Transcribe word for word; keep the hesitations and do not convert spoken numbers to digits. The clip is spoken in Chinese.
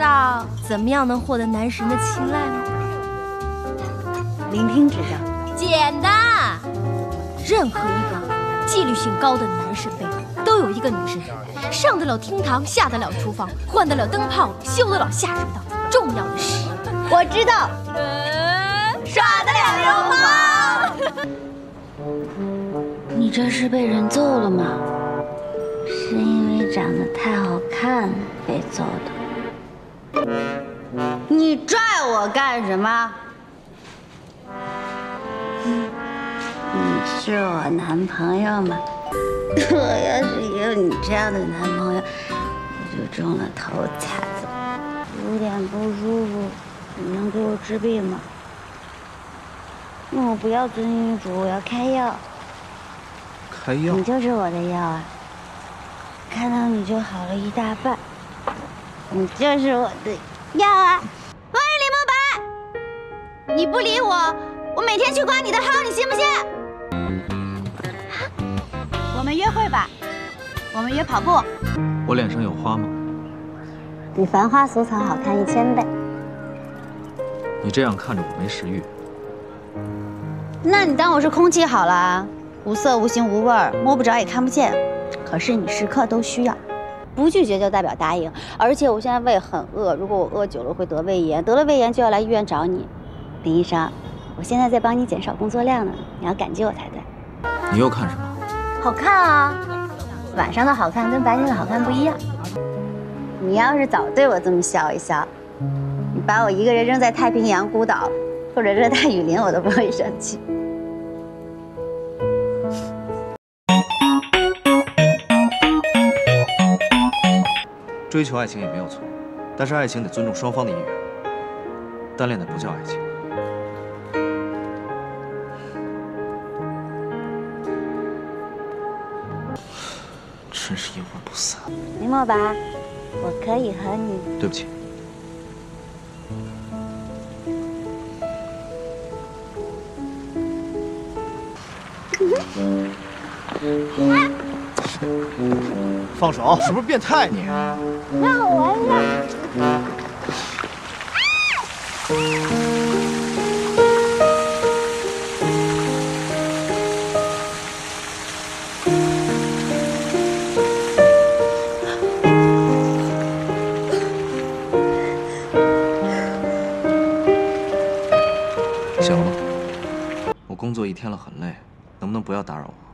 道怎么样能获得男神的青睐吗？聆听指教。简单，任何一个纪律性高的男神背后，都有一个女神，上得了厅堂，下得了厨房，换得了灯泡，修得了下水道。重要的是，我知道，耍得了流氓。你这是被人揍了吗？ 是因为长得太好看被揍的。你拽我干什么？你是我男朋友吗？我要是有你这样的男朋友，我就中了头彩了。有点不舒服，你能给我治病吗？那我不要遵医嘱，我要开药。开药？你就是我的药啊。 看到你就好了一大半，你就是我的药啊！喂，李梦白，你不理我，我每天去刮你的号，你信不信？我们约会吧，我们约跑步。我脸上有花吗？比繁花俗草好看一千倍。你这样看着我没食欲。那你当我是空气好了啊？无色无形无味儿，摸不着也看不见。 可是你时刻都需要，不拒绝就代表答应。而且我现在胃很饿，如果我饿久了会得胃炎，得了胃炎就要来医院找你，林医生。我现在在帮你减少工作量呢，你要感激我才对。你又看什么？好看啊，晚上的好看跟白天的好看不一样。你要是早对我这么笑一笑，你把我一个人扔在太平洋孤岛或者热带雨林，我都不会生气。 追求爱情也没有错，但是爱情得尊重双方的意愿。单恋的不叫爱情。真是阴魂不散。林墨白，我可以和你……对不起。放手！是不是变态你？ 让我玩一下。行了，我工作一天了，很累，能不能不要打扰我？